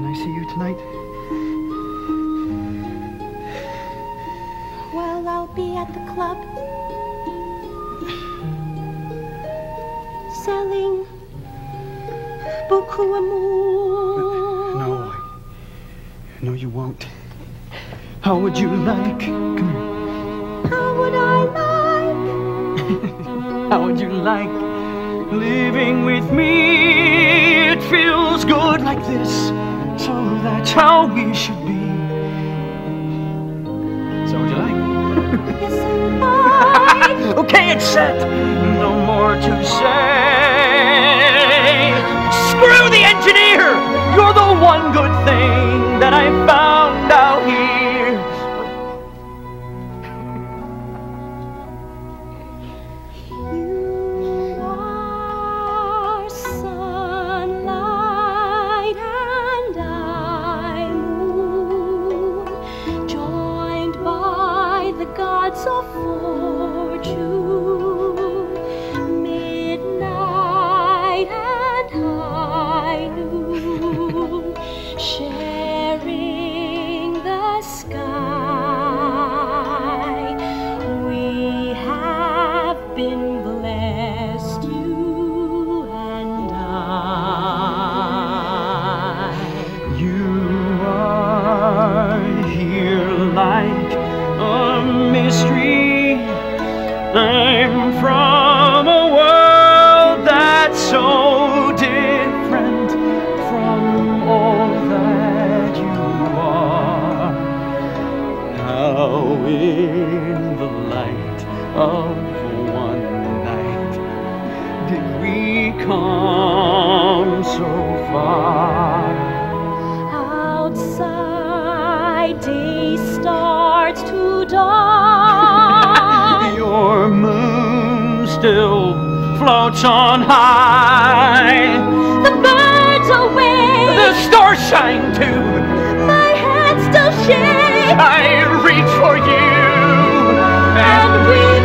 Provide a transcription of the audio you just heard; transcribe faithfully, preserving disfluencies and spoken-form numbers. Can I see you tonight? Well, I'll be at the club. Selling beaucoup amour. No, no, you won't. How would you like? Come here. How would I like? How would you like living with me? It feels good like this, so that's how we should be. So would you like? Yes, I. Okay, it's set. No more to say. Screw the engineer. You're the one good thing that I found out here. So for you, midnight and high noon, sharing the sky, we have been blessed, you and I. You are here like a mystery. I'm from a world that's so different from all that you are. Now in the light of one night did we come so far. Outside day starts to dawn. Your moon still floats on high. The birds are awake. The stars shine too. My head still shakes. I reach for you, and we.